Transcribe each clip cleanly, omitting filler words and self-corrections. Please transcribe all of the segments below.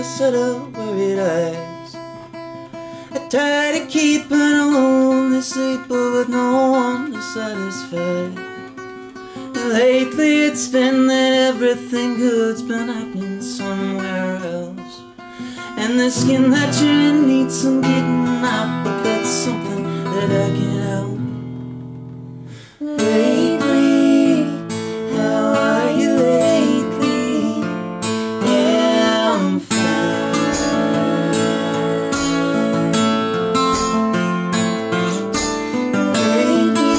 the set of worried eyes. I try to keep an lonely sleeper with no one to satisfy. And lately it's been that everything good's been happening somewhere else. And the skin that you're in needs some getting out, but that's something that I can't help. Lately, how are you lately? Yeah, I'm fine. Lately,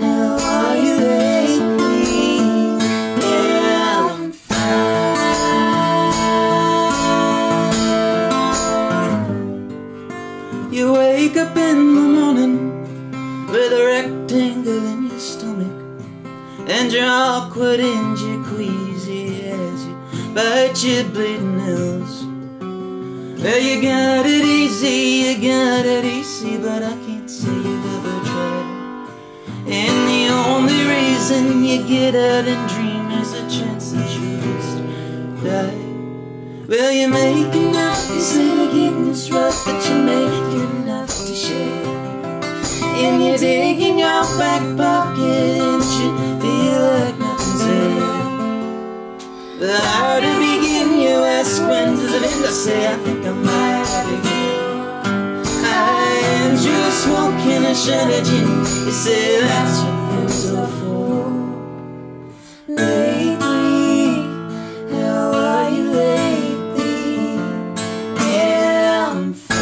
how are you lately? Yeah, I'm fine. You wake up in the morning with a rectangle in your stomach, and you're awkward and you're queasy as you bite your bleeding nails. Well, you got it easy, but I can't say you've ever tried. And the only reason you get out and dream is a chance that you just die. Well, you make enough, you say you're getting this rough, but you make enough to share. And you dig in your back pocket and you feel like nothing's there. But how to begin, you ask when does it end? I say I think I might begin. And you're smoking a shot of gin. You say that's what things are for. Lately, how are you lately? Yeah, I'm fine.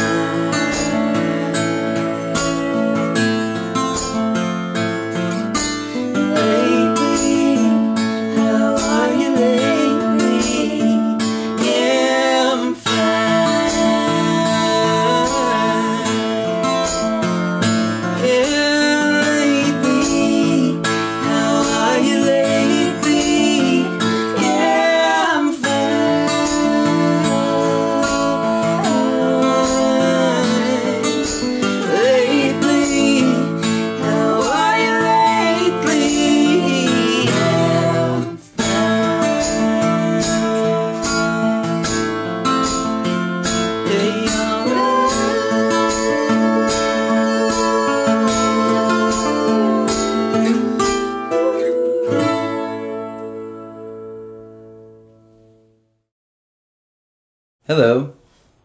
Hello,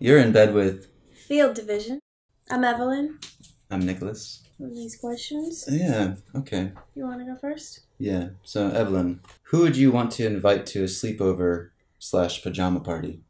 you're in bed with Field Division. I'm Evelyn. I'm Nicholas. These questions? Yeah, okay. You want to go first? Yeah, so Evelyn, who would you want to invite to a sleepover/pajama party?